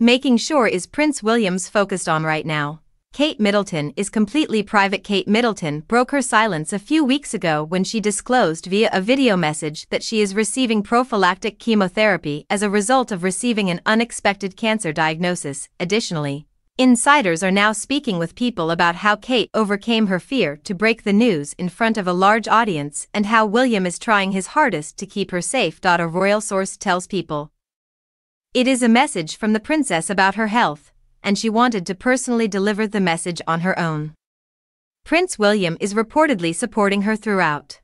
Making sure is Prince William's focused on right now. Kate Middleton is completely private. Kate Middleton broke her silence a few weeks ago when she disclosed via a video message that she is receiving prophylactic chemotherapy as a result of receiving an unexpected cancer diagnosis. Additionally, insiders are now speaking with people about how Kate overcame her fear to break the news in front of a large audience and how William is trying his hardest to keep her safe. A royal source tells People. It is a message from the princess about her health, and she wanted to personally deliver the message on her own. Prince William is reportedly supporting her throughout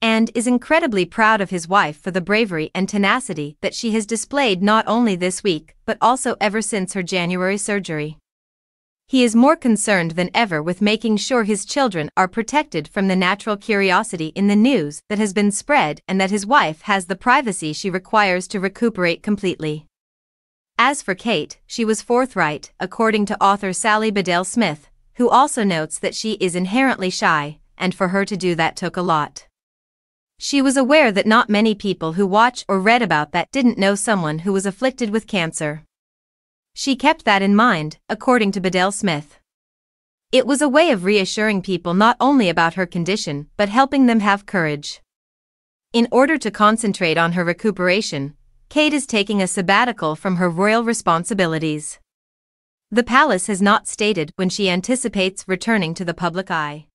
and is incredibly proud of his wife for the bravery and tenacity that she has displayed not only this week but also ever since her January surgery. He is more concerned than ever with making sure his children are protected from the natural curiosity in the news that has been spread and that his wife has the privacy she requires to recuperate completely. As for Kate, she was forthright, according to author Sally Bedell Smith, who also notes that she is inherently shy, and for her to do that took a lot. She was aware that not many people who watch or read about that didn't know someone who was afflicted with cancer. She kept that in mind, according to Bedell Smith. It was a way of reassuring people not only about her condition but helping them have courage. In order to concentrate on her recuperation, Kate is taking a sabbatical from her royal responsibilities. The palace has not stated when she anticipates returning to the public eye.